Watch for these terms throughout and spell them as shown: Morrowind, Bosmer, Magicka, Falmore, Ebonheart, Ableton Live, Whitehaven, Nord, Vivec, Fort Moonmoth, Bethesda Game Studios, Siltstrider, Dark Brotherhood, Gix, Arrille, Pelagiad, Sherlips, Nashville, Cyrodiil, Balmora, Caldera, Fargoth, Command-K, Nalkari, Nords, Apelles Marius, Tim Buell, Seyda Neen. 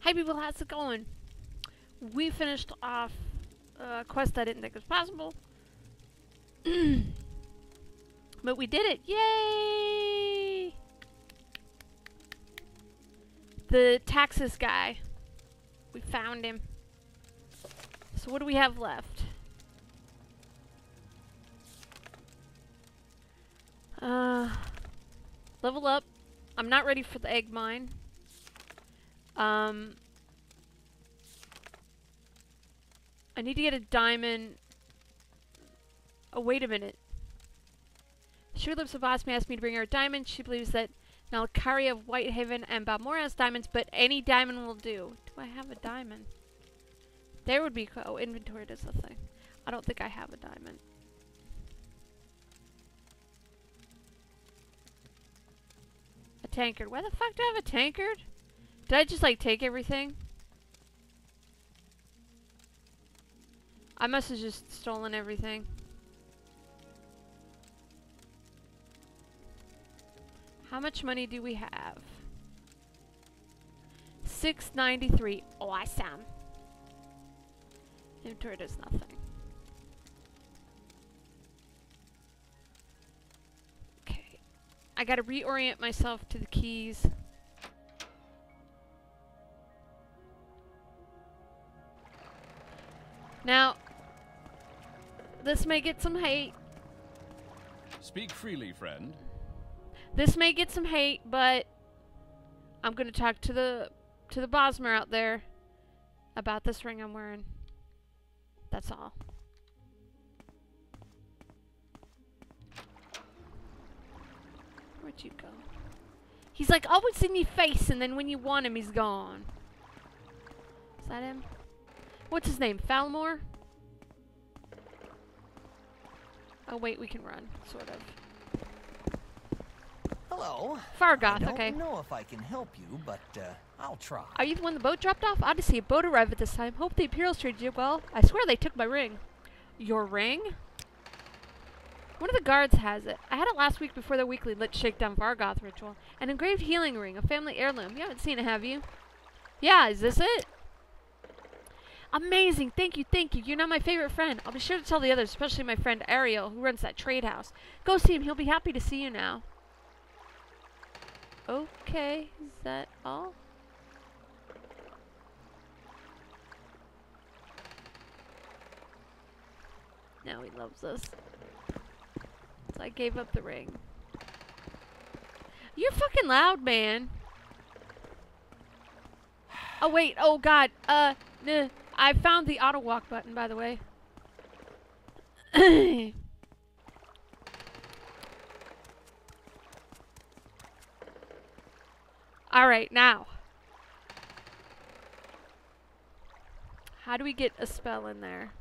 Hey people, how's it going? We finished off a quest I didn't think was possible. But we did it! Yay! The taxes guy. We found him. So what do we have left? Level up. I'm not ready for the egg mine. I need to get a diamond. Oh, wait a minute. Sherlips of Bosmer asked me to bring her a diamond. She believes that Nalkari of Whitehaven and Balmora has diamonds, but any diamond will do. Do I have a diamond? There would be... Oh, inventory does the thing. I don't think I have a diamond. A tankard. Where the fuck do I have a tankard? Did I just, like, take everything? I must have just stolen everything. How much money do we have? $6.93. Awesome. Inventory does nothing. Okay. I gotta reorient myself to the keys. Now, this may get some hate. Speak freely, friend. This may get some hate, but I'm gonna talk to the Bosmer out there about this ring I'm wearing. That's all. Where'd you go? He's like always in your face, and then when you want him, he's gone. Is that him? What's his name? Falmore? Oh wait, we can run, sort of. Hello. Fargoth, okay. I don't know if I can help you, but I'll try. Are you the one the boat dropped off? Odd to see a boat arrive at this time. Hope the Imperials treated you well. I swear they took my ring. Your ring? One of the guards has it. I had it last week before the weekly Let's Shake Down Fargoth ritual. An engraved healing ring, a family heirloom. You haven't seen it, have you? Yeah, is this it? Amazing! Thank you, thank you. You're now my favorite friend. I'll be sure to tell the others, especially my friend Arrille, who runs that trade house. Go see him. He'll be happy to see you now. Okay, is that all? Now he loves us. So I gave up the ring. You're fucking loud, man. Oh, wait. Oh, God. Nah. I found the auto walk button, by the way. All right, now. How do we get a spell in there?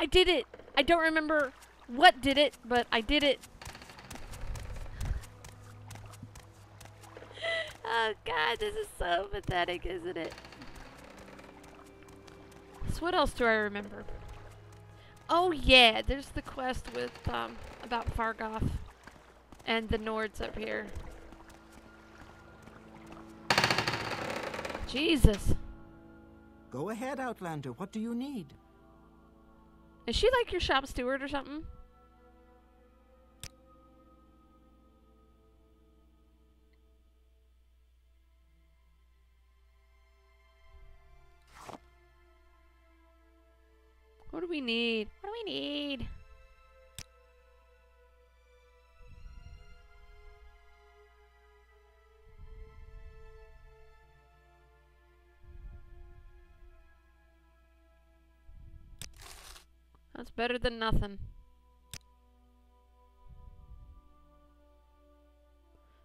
I did it. I don't remember what did it, but I did it. Oh God, this is so pathetic, isn't it? So what else do I remember? Oh yeah, there's the quest with about Fargoth and the Nords up here. Jesus. Go ahead, Outlander. What do you need? Is she like your shop steward or something? What do we need? What do we need? That's better than nothing.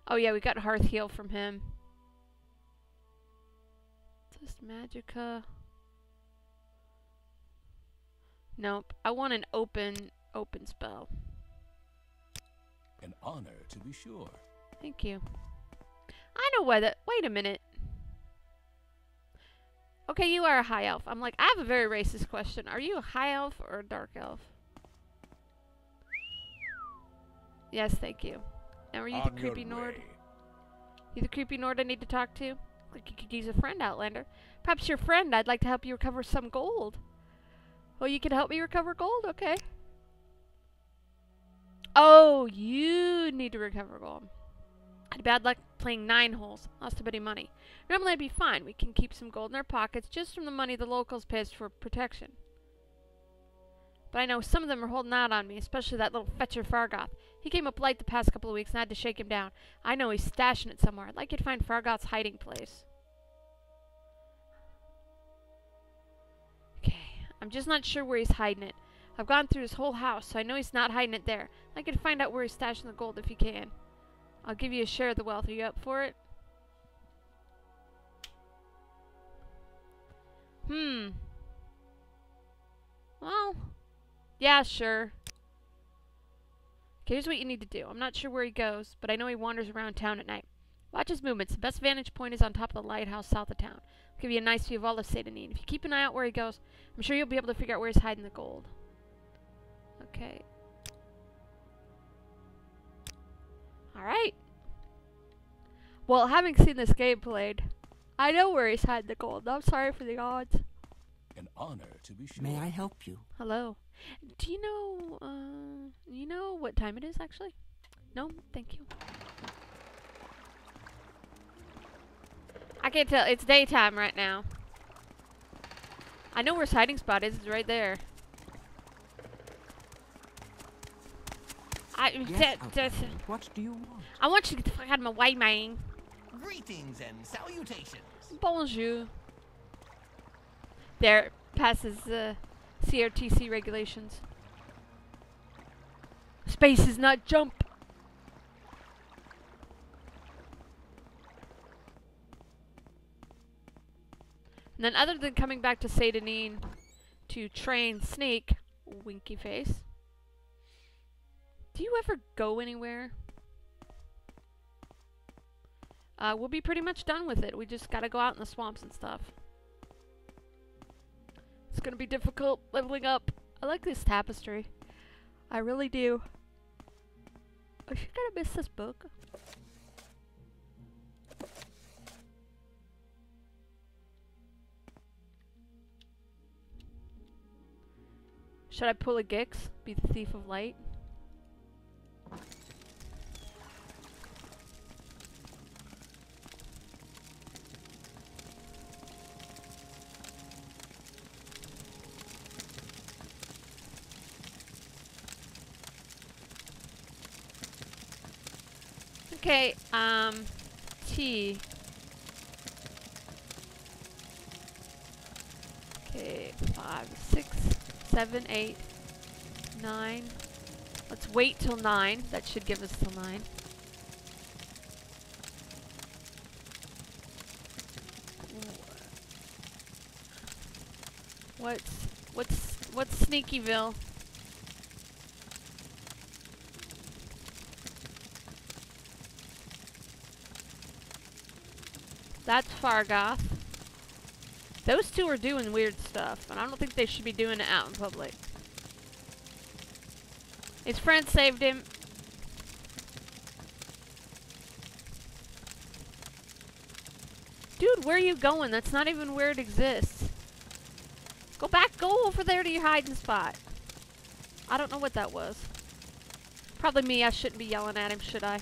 Oh yeah, we got Hearth Heal from him. Just Magicka. Nope. I want an open spell. An honor, to be sure. Thank you. I know why that... Wait a minute. Okay, you are a high elf. I'm like, I have a very racist question. Are you a high elf or a dark elf? Yes, thank you. Now, are you the creepy Nord? You the creepy Nord I need to talk to? Like you could use a friend, Outlander. Perhaps your friend. I'd like to help you recover some gold. Oh, you can help me recover gold? Okay. Oh, you need to recover gold. I had bad luck playing 9 holes. Lost a bit of money. Normally I'd be fine. We can keep some gold in our pockets just from the money the locals paid for protection. But I know some of them are holding out on me, especially that little fetcher Fargoth. He came up late the past couple of weeks and I had to shake him down. I know he's stashing it somewhere. I'd like you to find Fargoth's hiding place. Okay, I'm just not sure where he's hiding it. I've gone through his whole house, so I know he's not hiding it there. I'd like you to find out where he's stashing the gold if you can. I'll give you a share of the wealth. Are you up for it? Well, yeah, sure. Okay, here's what you need to do. I'm not sure where he goes, but I know he wanders around town at night. Watch his movements. The best vantage point is on top of the lighthouse south of town. I'll give you a nice view of all of Seyda Neen. If you keep an eye out where he goes, I'm sure you'll be able to figure out where he's hiding the gold. Okay. Alright. Well, having seen this game played, I know where he's hiding the gold. I'm sorry for the odds. An honor to be sure. May I help you? Hello. Do you know what time it is actually? No, thank you. I can't tell. It's daytime right now. I know where his hiding spot is. It's right there. Yes, what do you want? I want you to get the fuck out of my way, man. Greetings and salutations. Bonjour. There, passes the CRTC regulations. Space is not jump. And then other than coming back to Seyda Neen to train Snake, winky face. Do you ever go anywhere? We'll be pretty much done with it. We just gotta go out in the swamps and stuff. It's gonna be difficult leveling up. I like this tapestry. I really do. I should kinda miss this book. Should I pull a Gix? Be the thief of light? Okay, T. Okay, 5, 6, 7, 8, 9. Let's wait till 9. That should give us till 9. What's Sneakyville? That's Fargoth. Those two are doing weird stuff, and I don't think they should be doing it out in public. His friend saved him. Dude, where are you going? That's not even where it exists. Go back, go over there to your hiding spot. I don't know what that was. Probably me, I shouldn't be yelling at him, should I?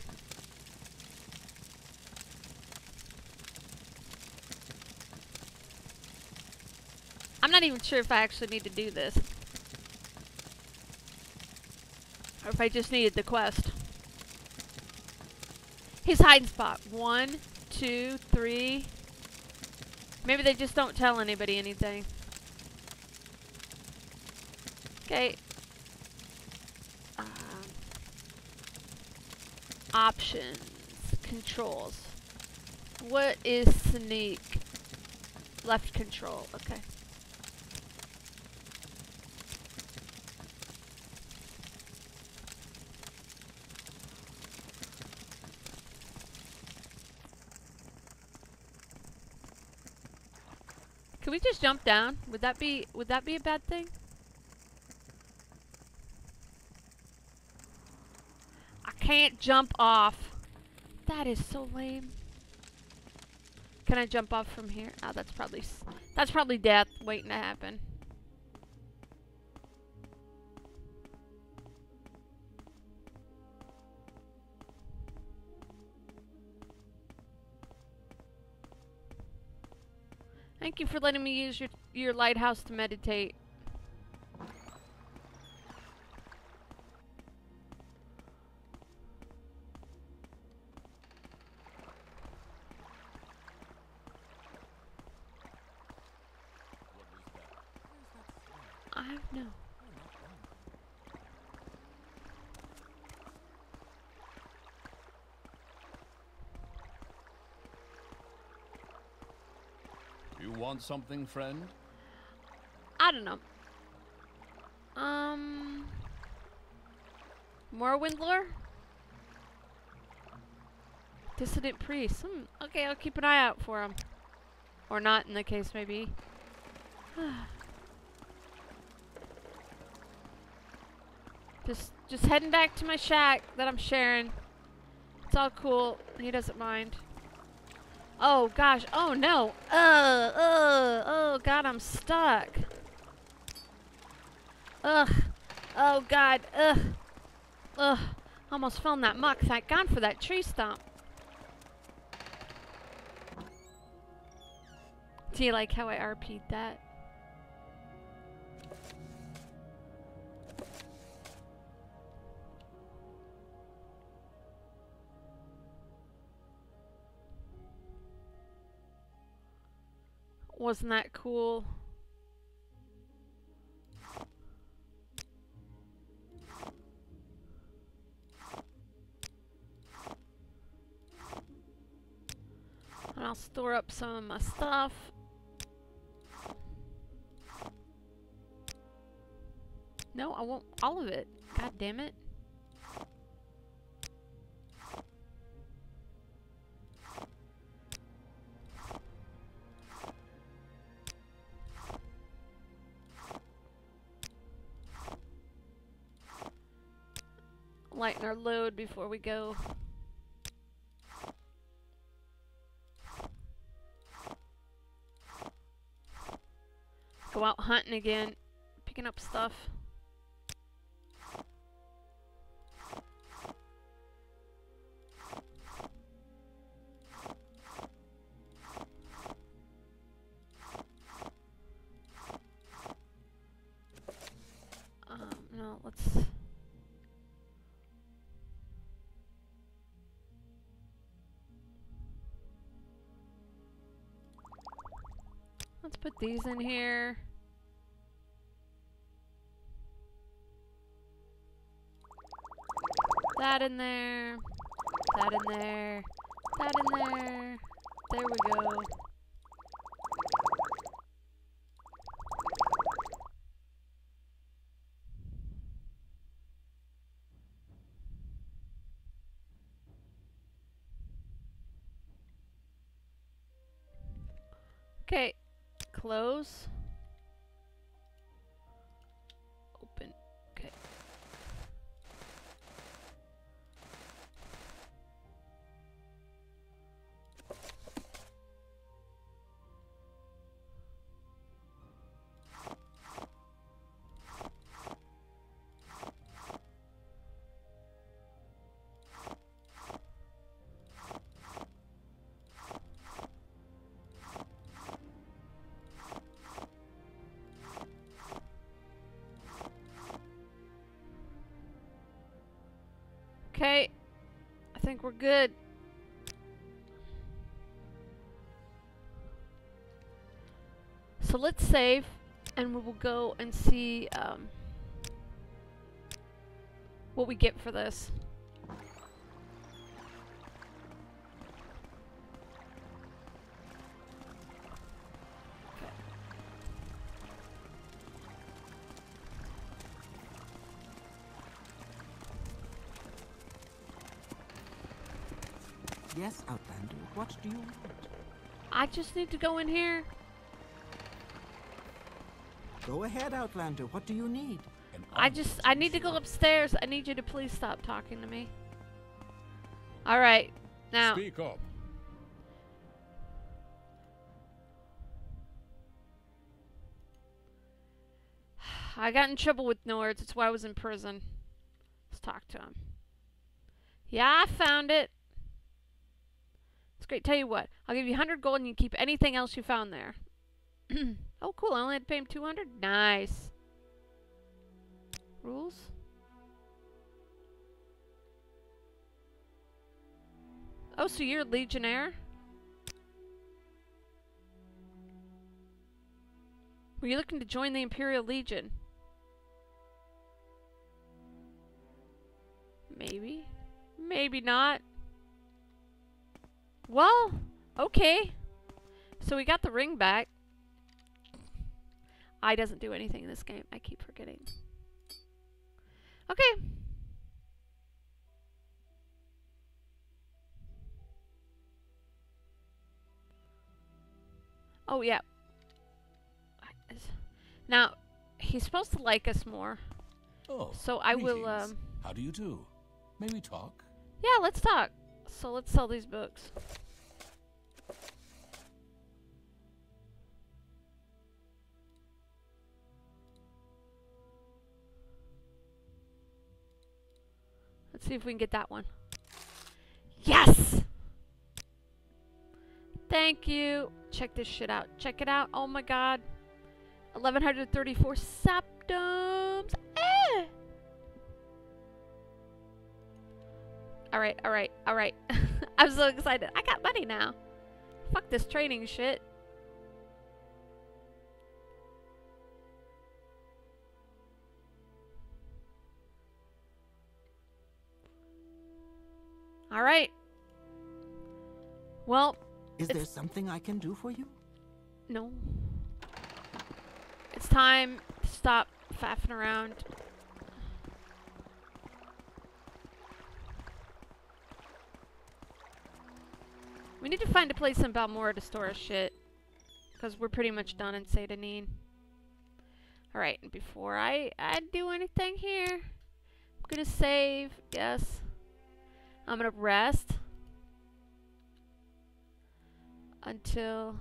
I'm not even sure if I actually need to do this. Or if I just needed the quest. His hiding spot. 1, 2, 3. Maybe they just don't tell anybody anything. Okay. Options. Controls. What is sneak? Left control. Okay. Can we just jump down? Would that be a bad thing? I can't jump off. That is so lame. Can I jump off from here? Oh, that's probably death waiting to happen. Thank you for letting me use your lighthouse to meditate. Want something, friend? I don't know. Morrowind lore? Dissident priest. Okay, I'll keep an eye out for him. Or not, in the case maybe. Just heading back to my shack that I'm sharing. It's all cool. He doesn't mind. Oh gosh, oh no. Oh god, I'm stuck. Ugh. Oh god, ugh. Ugh. Almost fell in that muck, thank god for that tree stump. Do you like how I RP'd that? Wasn't that cool? And I'll store up some of my stuff. No, I want all of it. God damn it. Lighten our load before we go. Go out hunting again, picking up stuff. No, let's. Let's put these in here. That in there. That in there. That in there. There we go. Okay. Close. Open. Okay. Okay, I think we're good. So let's save, and we will go and see what we get for this. Yes, Outlander, what do you want? I just need to go in here. Go ahead, Outlander, what do you need? I need to go upstairs. I need you to please stop talking to me. All right, now. Speak up. I got in trouble with Nords. That's why I was in prison. Let's talk to him. Yeah, I found it. It's great. Tell you what, I'll give you 100 gold and you keep anything else you found there. Oh, cool. I only had to pay him 200. Nice. Rules? Oh, so you're a legionnaire? Were you looking to join the Imperial Legion? Maybe. Maybe not. Well, okay. So we got the ring back. I doesn't do anything in this game. I keep forgetting. Okay. Oh, yeah. Now, he's supposed to like us more. Oh, so I will, How do you do? May we talk? Yeah, let's talk. So let's sell these books. Let's see if we can get that one. Yes! Thank you. Check this shit out. Check it out. Oh my god. 1134 septums. Eh! Alright, alright, alright. I'm so excited. I got money now. Fuck this training shit. Alright. Well. Is there something I can do for you? No. It's time to stop faffing around. We need to find a place in Balmora to store our shit. Because we're pretty much done in Seyda Neen. Alright, and before I do anything here, I'm gonna save. Yes. I'm gonna rest. Until...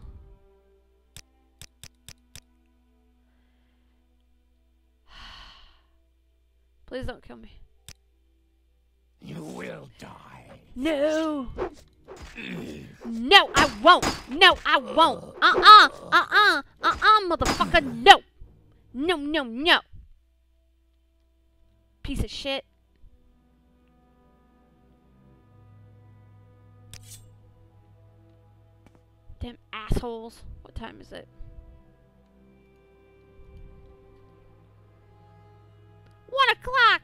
Please don't kill me. You will die. No. No, I won't. No, I won't. Motherfucker, no. No, no, no. Piece of shit. Damn assholes. What time is it? 1 o'clock.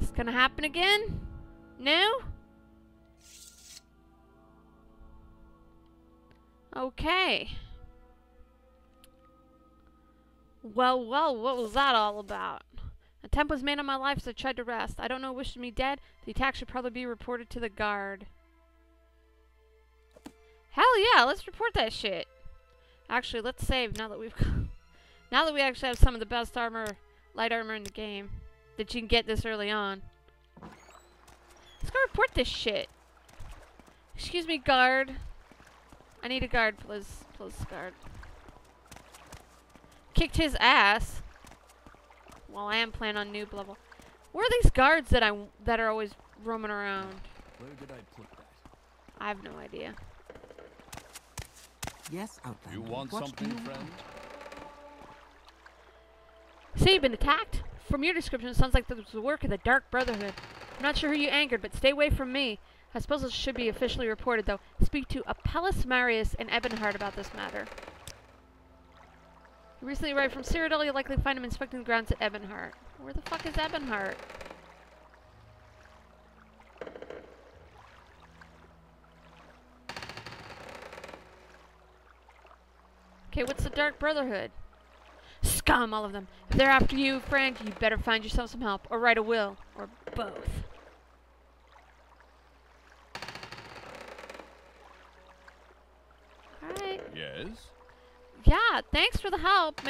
It's gonna happen again? No? Okay. Well, well, what was that all about? An attempt was made on my life, so I tried to rest. I don't know who wished me dead. The attack should probably be reported to the guard. Hell yeah, let's report that shit. Actually, let's save now that we've now that we actually have some of the best armor, light armor in the game that you can get this early on. Let's go report this shit. Excuse me, guard. I need a guard, please. Please, guard. Kicked his ass. Well, I am playing on noob level. Where are these guards that are always roaming around? Where did I put that? I have no idea. Yes, Outlander. You want something, friend? Say you've been attacked? From your description, it sounds like this was the work of the Dark Brotherhood. I'm not sure who you angered, but stay away from me. I suppose this should be officially reported, though. Speak to Apelles Marius and Ebonheart about this matter. You recently arrived from Cyrodiil. You'll likely find him inspecting the grounds at Ebonheart. Where the fuck is Ebonheart? Okay, what's the Dark Brotherhood? Scum, all of them. If they're after you, friend, you better find yourself some help, or write a will, or both. Alright. Yes? Yeah, thanks for the help,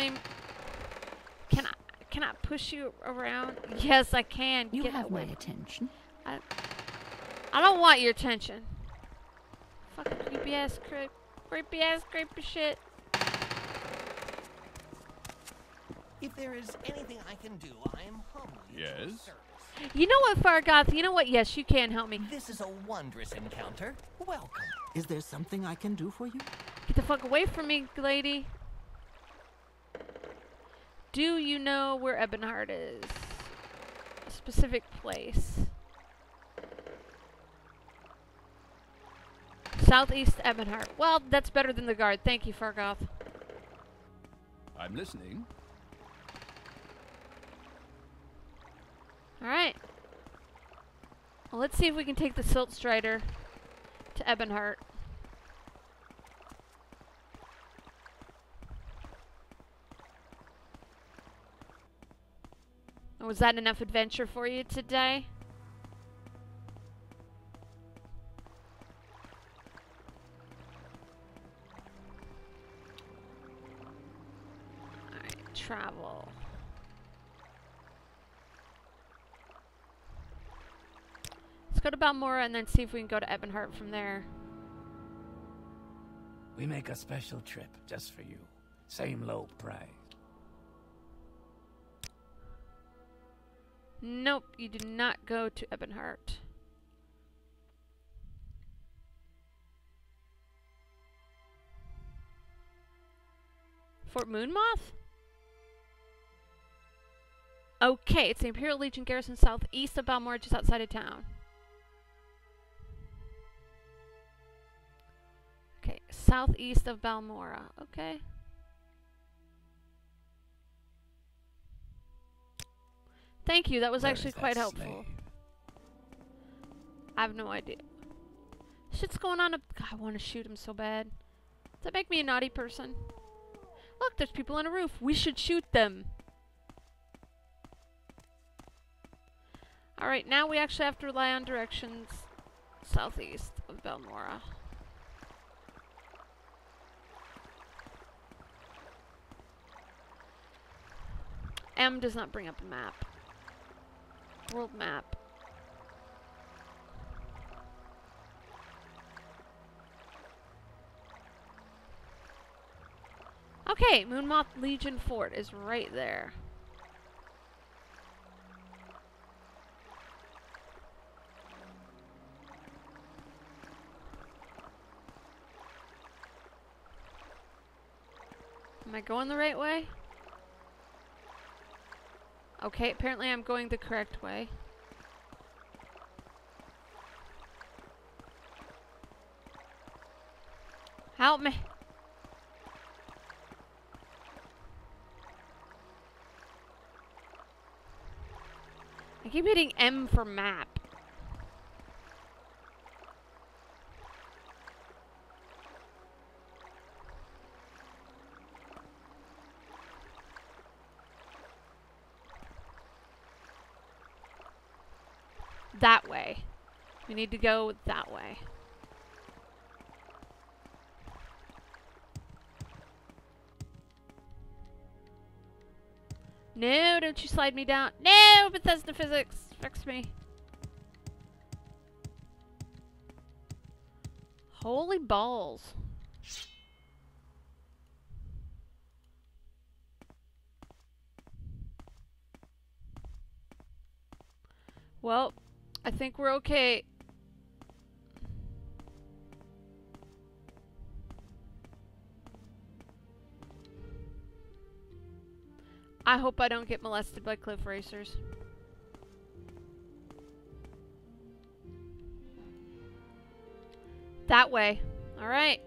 Can I push you around? Yes, I can. You have my attention. I don't want your attention. Fucking creepy ass creepy shit. If there is anything I can do, I am humble. Yes. You know what, Fargoth? You know what? Yes, you can help me. This is a wondrous encounter. Welcome. Is there something I can do for you? Get the fuck away from me, lady. Do you know where Ebonheart is? A specific place. Southeast Ebonheart. Well, that's better than the guard. Thank you, Fargoth. I'm listening. Alright. Well, let's see if we can take the Siltstrider to Ebonheart. Was that enough adventure for you today? Alright, travel. Let's go to Balmora and then see if we can go to Ebonheart from there. We make a special trip just for you. Same low price. Nope, you do not go to Ebonheart. Fort Moonmoth? Okay, it's the Imperial Legion garrison southeast of Balmora, just outside of town. Okay, southeast of Balmora. Okay. Thank you, that was actually quite helpful. I have no idea. Shit's going on up. God, I want to shoot him so bad. Does that make me a naughty person? Look, there's people on a roof. We should shoot them. Alright, now we actually have to rely on directions southeast of Balmora. M does not bring up a map. World map. Okay, Moonmoth Legion Fort is right there. Am I going the right way? Okay, apparently I'm going the correct way. Help me. I keep hitting M for map. That way. We need to go that way. No, don't you slide me down. No, Bethesda physics. Fix me. Holy balls. Well, I think we're okay. I hope I don't get molested by cliff racers. That way. All right.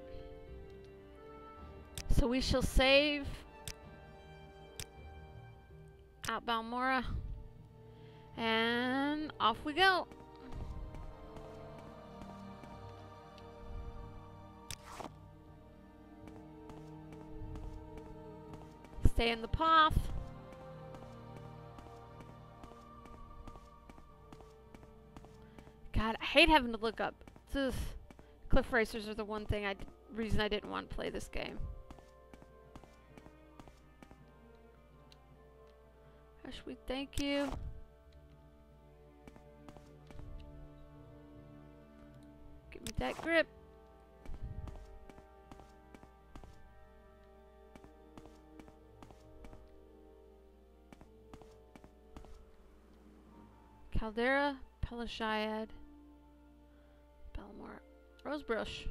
So we shall save at Balmora. And off we go. Stay in the path. God, I hate having to look up. Ugh. Cliff racers are the one thing reason I didn't want to play this game. Ashweed, thank you. Give me that grip. Caldera, Pelagiad, Balmora, Rosebrush.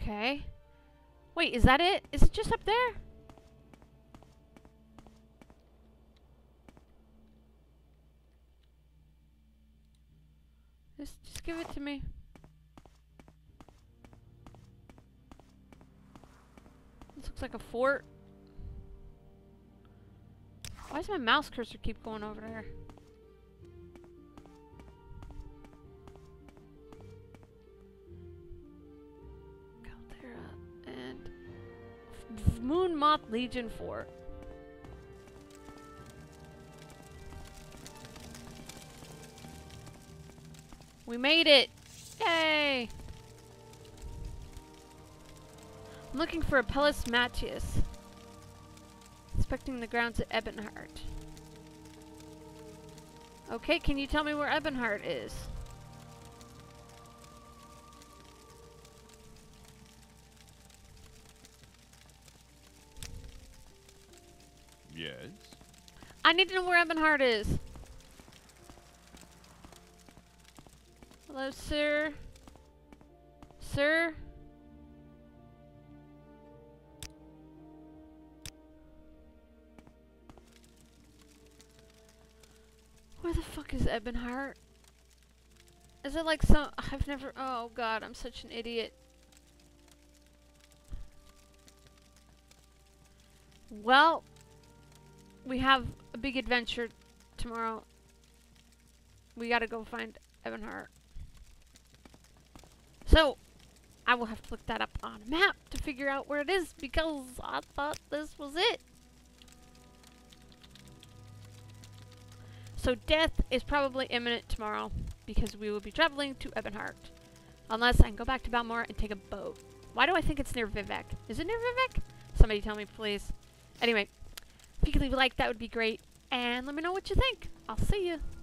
Okay. Wait, is that it? Is it just up there? Just give it to me. This looks like a fort. Why does my mouse cursor keep going over there? Caldera and Moonmoth Legion Fort. We made it! Yay! I'm looking for Apelles Matius. Inspecting the grounds at Ebonheart. Okay, can you tell me where Ebonheart is? Yes. I need to know where Ebonheart is. Hello, sir. Sir? Where the fuck is Ebonheart? Is it like some... I've never... Oh god, I'm such an idiot. Well, we have a big adventure tomorrow. We gotta go find Ebonheart. So, I will have to look that up on a map to figure out where it is, because I thought this was it. So death is probably imminent tomorrow, because we will be traveling to Ebonheart. Unless I can go back to Balmora and take a boat. Why do I think it's near Vivec? Is it near Vivec? Somebody tell me, please. Anyway, if you could leave a like, that would be great. And let me know what you think. I'll see you.